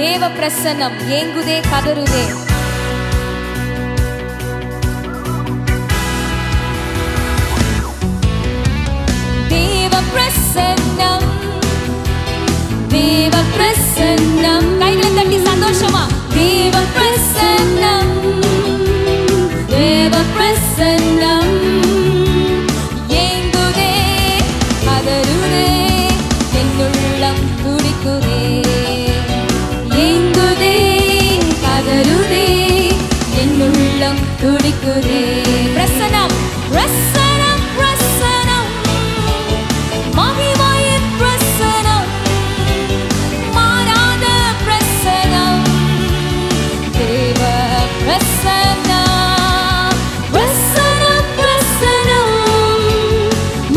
தேவ பிரசன்னம் ஏங்குதே கதறுதே. தேவ பிரசன்னம், தேவ பிரசன்னம். கைகளை தட்டி சந்தோஷமா. தேவ பிரசன்னம், தேவ பிரசன்னம் ஏங்குதே கதறுதே. என்னுள்ளம் துடிக்குதே ஏங்குதே கதறுதே. என்னுள்ளம் துடிக்குதே. பிரசன்னம் பிரசன்னம் பிரசன்னம் மகிமை பிரசன்னம் மாறாத பிரசன்னம் தேவ பிரசன்னம் பிரசன்னம் பிரசன்னம்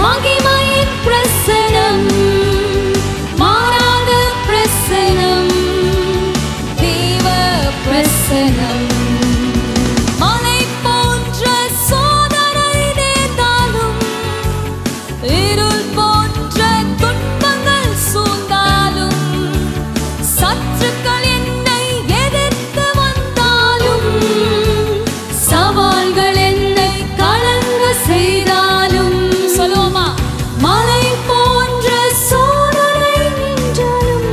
மகிமை பிரசன்னம் மாறாத பிரசன்னம் தேவ பிரசன்னம். மலை போன்ற சோதனை நேர்ந்தாலும் இருள் போன்ற துன்பங்கள் சூழ்ந்தாலும் சத்துக்கள் என்னை எதிர்த்து வந்தாலும் சவால்கள் என்னை கலங்க செய்தாலும் சொல்லுவோமா? மலை போன்ற சோதனை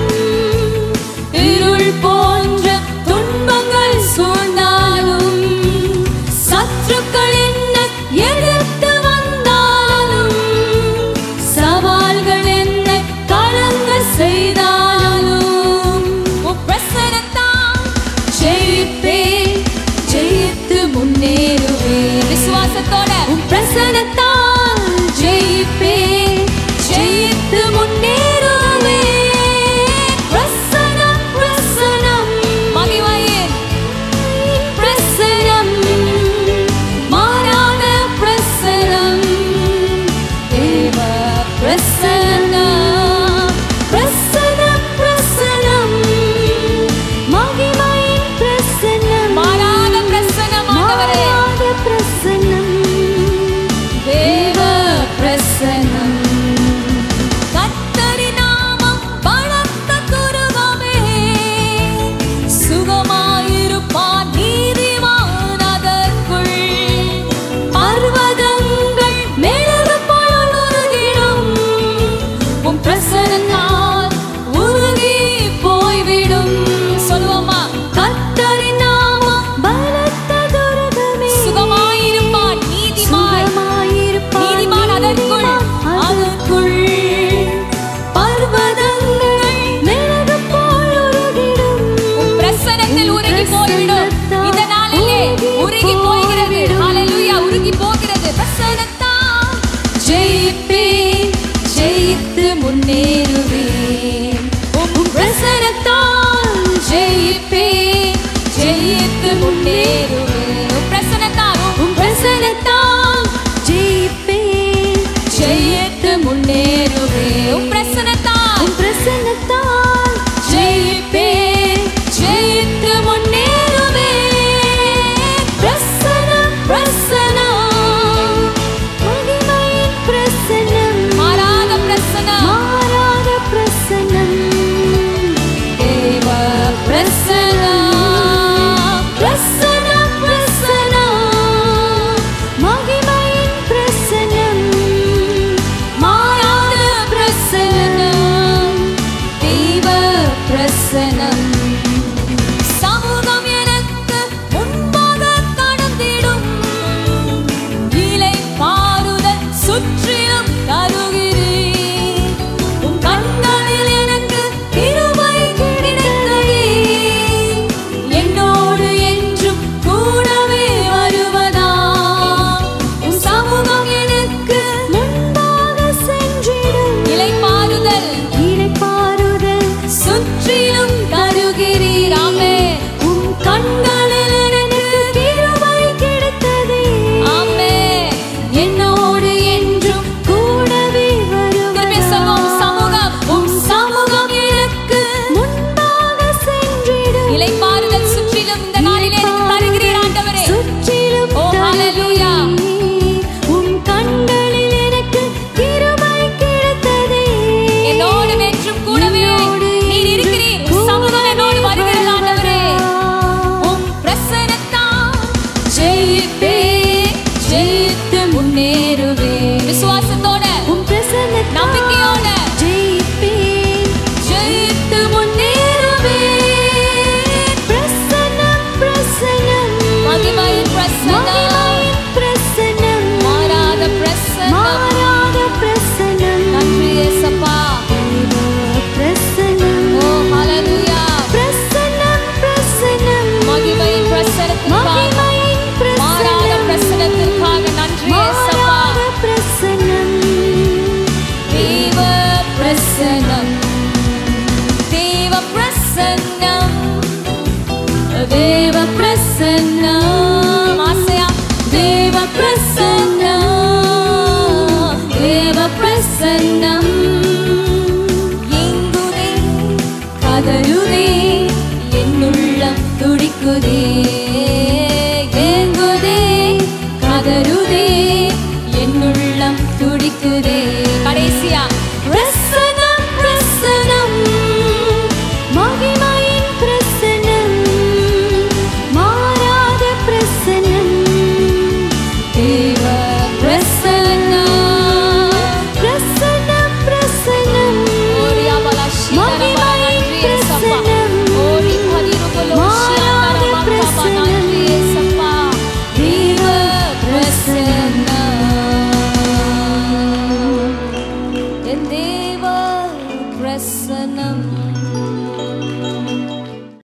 நின்றாலும் இருள் போன்ற துன்பங்கள் சூழ்ந்தாலும் சத்துக்கள் என்னை எதிர்த்து வந்தாலும் சவால்கள் என்னை கலங்க செய்தாலும் உன் பிரசன்னத்தால் ஜெயிப்பேன், ஜெயித்து முன்னேறுவேன் விசுவாசத்தோட. உன் பிரசன்னத்தால் ஜெயிப்பேன், ஜெயித்து முன்னேறுவேன். பிரசன்னம் பிரசன்னம் மகிமையின் பிரசன்னம் மாறாத பிரசன்னம் தேவ பிரசன்னம் பிரசன்னம் பிரசன்னம் மகிமையின் பிரசன்னம் மாறாத பிரசன்னம் ஆண்டவரே. மாறாத பிரசன்னம் தேவ பிரசன்னம். கர்த்தரின் நாமம் பலத்த துருவமே, சுகமாயிருப்பார் நீதிமான் அதற்குள். பர்வதங்கள் மெழுகு போல் உருகிடும், உம் பிரசன்னத்தால் உருகி போய்விடும் சொல்லுவோமா? கர்த்தரின் நாமம் பலத்த துருவமே, சுகமாயிருப்பார் நீதிமான் நீதிமான் அதற்குள் அதற்குள். பர்வதங்கள் மெழுகு போல் உருகிடும், உம் பிரசன்னத்தில் உருகி போய்விடும். இந்த நாளிலே உருகி போகிறது. ஹல்லேலூயா, உருகி போகிறது. பிரசன்னத்தால் ஜெயிப்பேன், ஜெயித்து முன்னேறுவேன். உம் பிரசன்னத்தால் ஜெயிப்பேன், ஜெயித்து முன்னேறுவேன். உம் பிரசன்னத்தால் உம் பிரசன்னத்தால் ஜெயிப்பேன், ஜெயித்து முன்னேறுவேன். உம் பிரசன்னத்தால் உம் பிரசன்னத்தால் ஜெயிப்பேன், ஜெயித்து முன்னேறுவேன். பிரசன்னம் பிரசன்னம் மகிமையின் பிரசன்னம் மாறாத பிரசன்னம் மாறாத பிரசன்னம் தேவ பிரசன்னம் பிரசன்னம் பிரசன்னம் மகிமையின் பிரசன்னம் மாறாத பிரசன்னம் தேவ பிரசன்னம். சமூகம் எனக்கு முன்பாக கடந்திடும், இலை பாருதல் சுற்றிலும் தருகிறீர். உம் கண்களில் எனக்கு கிருபை கிடைத்ததே, என்னோடு என்றும் கூடவே வருவதா. உம் சமூகம் எனக்கு முன்பாக சென்றிடும், இலை பாருதல் இளைப்பாறுதல் சுற்றிலும் தருகிறீர். ஆமென். உம் கண்களில் எனக்கு கிருபை கிடைத்ததே, ஆமென். என்னோடு என்றும் கூடவே திருப்பி வருவதா. சொல்லுவோம், சமூகம் உம் சமூகம் எனக்கு முன்பாக சென்றிடும், இலை பாருதல் சுற்றிலும் இந்த நாளிலே எனக்கு தருகிறீர் ஆண்டவரே. சுற்றிலும் ஓ ஹல்லேலூயா. தருகிறீர். உம் கண்களில் எனக்கு கிருபை கிடைத்ததே, என்னோடு என்றும் கூடவே நீர் இருக்கிறீர். உம் சமூகம் என்னோடு வருகிறது. எங்குதே கதலுதே என்னுள்ளம் துடிக்குதே.